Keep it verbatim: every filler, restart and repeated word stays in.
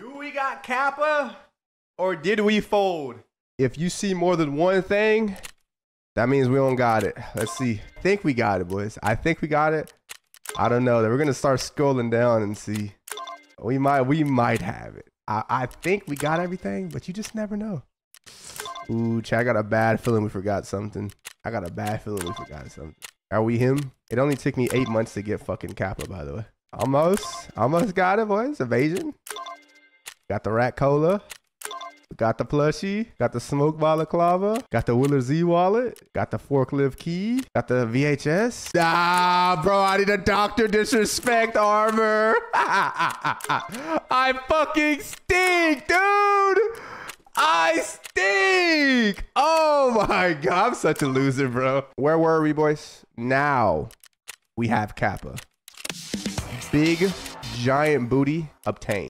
Do we got Kappa or did we fold? If you see more than one thing, that means we don't got it. Let's see. I think we got it, boys. I think we got it. I don't know. We're gonna start scrolling down and see. We might, we might have it. I, I think we got everything, but you just never know. Ooh, Chad, I got a bad feeling we forgot something. I got a bad feeling we forgot something. Are we him? It only took me eight months to get fucking Kappa, by the way. Almost, almost got it, boys. Evasion. Got the rat cola. Got the plushie. Got the smoke balaclava. Got the Wheeler Z wallet. Got the forklift key. Got the V H S. Ah, bro, I need a doctor disrespect armor. I fucking stink, dude. I stink. Oh my God, I'm such a loser, bro. Where were we, boys? Now we have Kappa. Big giant booty obtained.